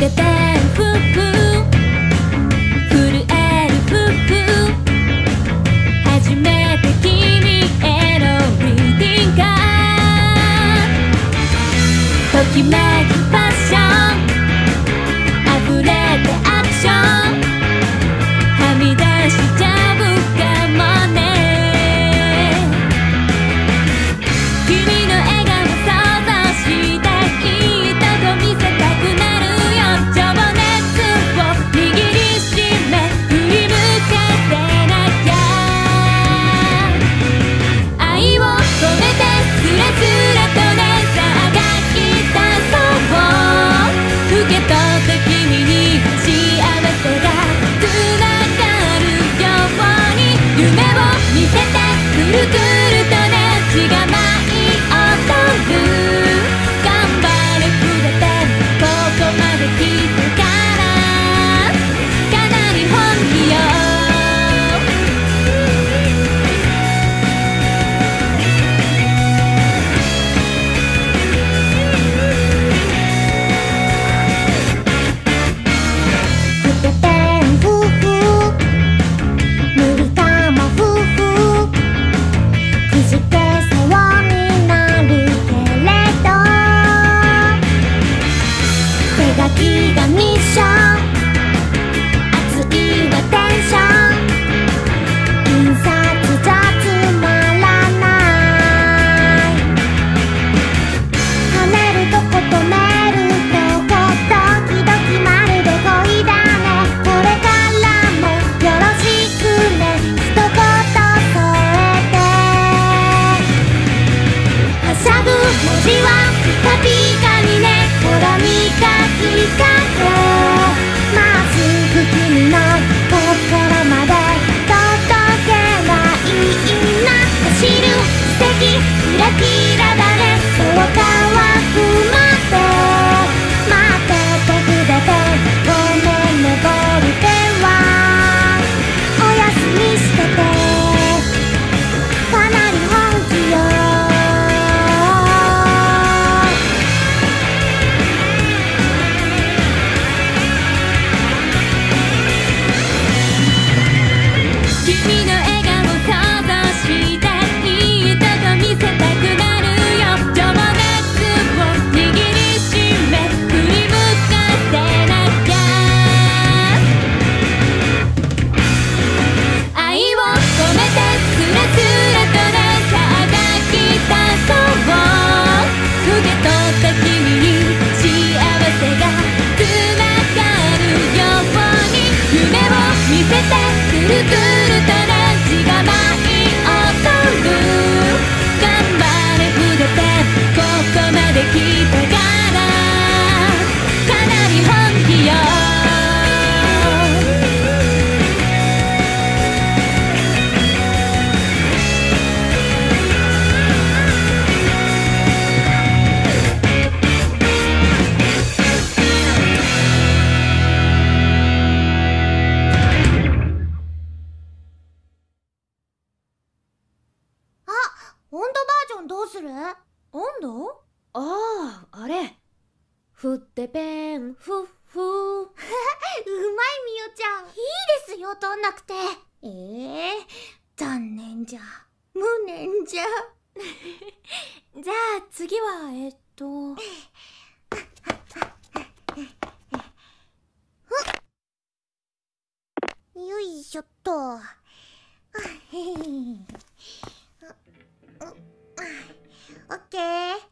出てフッフー震えるフッフー初めて君へのリーディングカードときめくパッション溢れたアクションはみ出しちゃうかもね君の笑顔オッケー。